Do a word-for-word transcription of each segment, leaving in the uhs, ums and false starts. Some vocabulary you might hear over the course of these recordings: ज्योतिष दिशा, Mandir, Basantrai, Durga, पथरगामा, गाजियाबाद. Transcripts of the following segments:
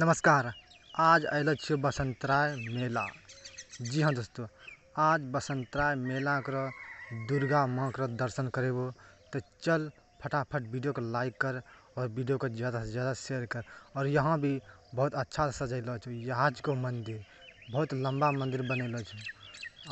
नमस्कार। आज आयल छे बसंतराय मेला। जी हाँ दोस्तों, आज बसंतराय मेला कर दुर्गा माँ कर दर्शन करेबो। तो चल फटाफट वीडियो को लाइक कर और वीडियो को ज़्यादा से ज़्यादा शेयर कर। और यहाँ भी बहुत अच्छा से सजैलो छे। यहाँ को मंदिर बहुत लंबा मंदिर बनेलो छे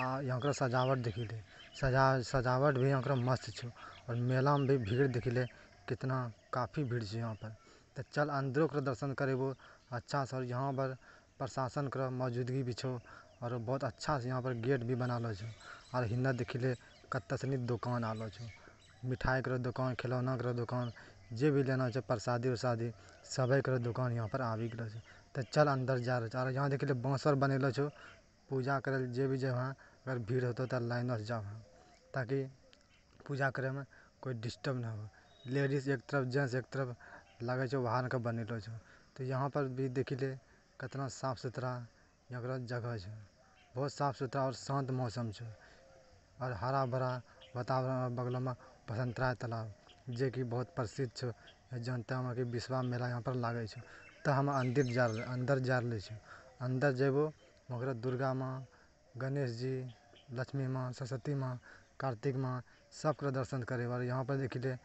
आ यहाँ सजावट देखी ले सजा सजावट भी यहाँ मस्त छो। और मेला में भी भीड़ देखी ले कितना काफ़ी भीड़ छे यहाँ पर। तो चल अंदरों के दर्शन करेबो अच्छा से। और यहाँ पर प्रशासन के मौजूदगी भी छो और बहुत अच्छा से यहाँ पर गेट भी बनालो छो। और हिन्ना देखिले कतसनी दुकान आलो छो, मिठाई के दुकान, खिलौना के दुकान, जे भी लेना छो प्रसादी उरसादी सभी के दुकान यहाँ पर आबि गेलो छो। तो चल अंदर जा रहे छो। और यहाँ देखिले बाँस और बनेलो छो पूजा करे। जे भी जे वहाँ अगर भीड़ होतो तो लाइनों से जाओ ताकि पूजा करे में कोई डिस्टर्ब ना हो। लेडीज एक तरफ, जेंट्स एक तरफ लगे छो बाहर के बनेलो छो। तो यहाँ पर भी देखिले कितना साफ सुथरा यहाँ जगह छो, बहुत साफ सुथरा और शांत मौसम छो। और हरा भरा वातावरण बगल में बसंतराय तालाब जे कि बहुत प्रसिद्ध छो। जानते हम कि विश्वा मेला यहाँ पर लागे छो। तो हम अंदर जा अंदर जा रहे छो। अंदर जेबो वहाँ दुर्गा माँ, गणेश जी, लक्ष्मी माँ, सरस्वती माँ, कार्तिक माँ सबके दर्शन करे। और यहाँ पर देखिले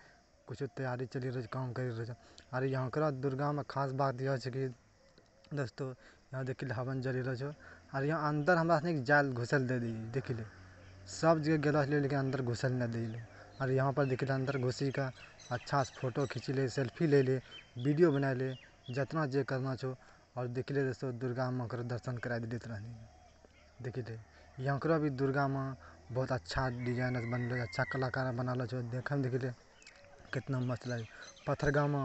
कुछ तैयारी चली रही, काम करी रही। अरे यहाँ का दुर्गा में खास बात यह है कि दोस्तों यहाँ देखिले हवन जली रहे छो। और यहाँ अंदर हमरा सने जाल घुसल दे दी देखिले, सब जगह गेलो छलिए लेकिन अंदर घुसल नहीं दिले। और यहाँ पर देखिले अंदर घुसी का अच्छा से फोटो खींच ले, सेल्फी ले ले, वीडियो बना ले, जितना जे करना छो। और देखिले दोस्तों दुर्गा माँ के दर्शन करा देते रहनी। देखिले यहाँ का भी दुर्गा माँ बहुत अच्छा डिजाइनर बनल, अच्छा कलाकार बनालो छो। देखे में देखिले कितना मस्त लगे। पथरगामा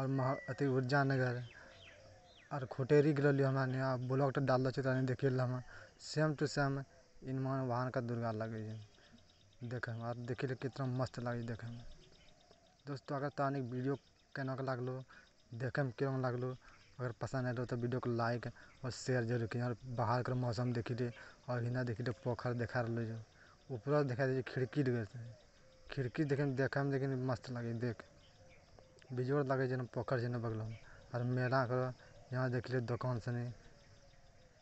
और महा अति ऊर्जा नगर और खोटेरी के लिए हमारे यहाँ ब्लॉग तो डालल छो। तो देखिए हम सेम टू सेम इनमान वहाँ का दुर्गा लगे देखे में। और देखिए कितना मस्त लगे देखे में। दोस्तों अगर तानी वीडियो केना के लागलो, देखे में केना लागलो, अगर पसंद आलो तो वीडियो को लाइक और शेयर जरूर करिए। और बाहर के मौसम देखिए और हिना देखिए पोखर देखा रहे जो ऊपर देखा रहे खिड़की लगे खिड़की देखे देखे में लेकिन मस्त लगे देख बिजोड़ लगे जेना पोखर जेना बगलों में। और मेला करो यहाँ देखिले दुकान सनी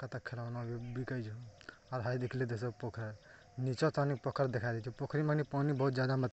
कत खिलौना भी बिकै छो। और है देखिले दोस्तों पोखर, नीचा तनी पोखर देखा दी छो। पोखरी में पानी बहुत ज़्यादा